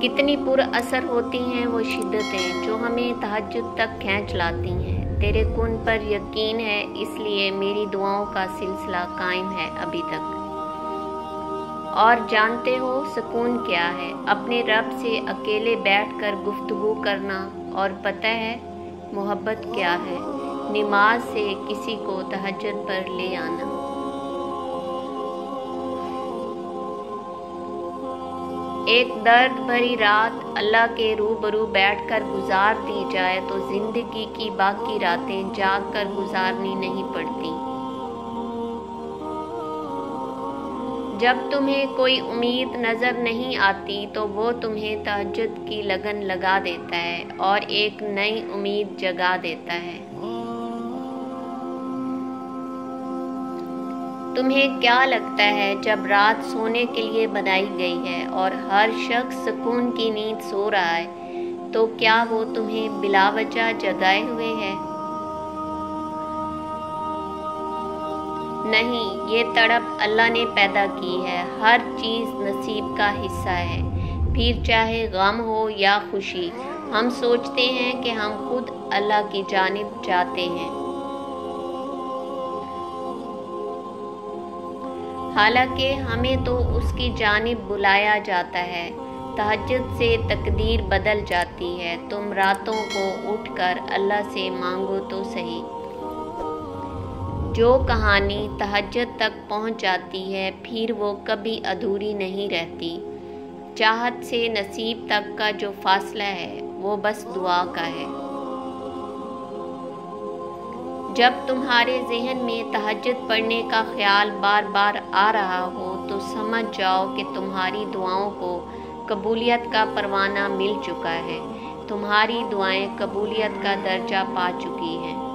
कितनी पुर असर होती हैं वो शिद्दतें जो हमें तहज्जुद तक खींच लाती हैं। तेरे कुन पर यकीन है, इसलिए मेरी दुआओं का सिलसिला कायम है अभी तक। और जानते हो सुकून क्या है? अपने रब से अकेले बैठकर गुफ्तगू करना। और पता है मोहब्बत क्या है? नमाज से किसी को तहज्जुद पर ले आना। एक दर्द भरी रात अल्लाह के रूबरू बैठकर गुजार दी जाए तो जिंदगी की बाकी रातें जाग कर गुजारनी नहीं पड़ती। जब तुम्हें कोई उम्मीद नज़र नहीं आती तो वो तुम्हें तहज्जुद की लगन लगा देता है और एक नई उम्मीद जगा देता है। तुम्हें क्या लगता है जब रात सोने के लिए बनाई गई है और हर शख्स सुकून की नींद सो रहा है, तो क्या वो तुम्हें बिलावजह जगाए हुए है? नहीं, ये तड़प अल्लाह ने पैदा की है। हर चीज़ नसीब का हिस्सा है, फिर चाहे गम हो या खुशी। हम सोचते हैं कि हम खुद अल्लाह की जानिब जाते हैं, हालांकि हमें तो उसकी जानिब बुलाया जाता है। तहज्जुद से तकदीर बदल जाती है। तुम रातों को उठकर अल्लाह से मांगो तो सही। जो कहानी तहज्जुद तक पहुंच जाती है फिर वो कभी अधूरी नहीं रहती। चाहत से नसीब तक का जो फासला है वो बस दुआ का है। जब तुम्हारे जहन में तहज्जुद पढ़ने का ख्याल बार बार आ रहा हो तो समझ जाओ कि तुम्हारी दुआओं को कबूलियत का परवाना मिल चुका है। तुम्हारी दुआएं कबूलियत का दर्जा पा चुकी हैं।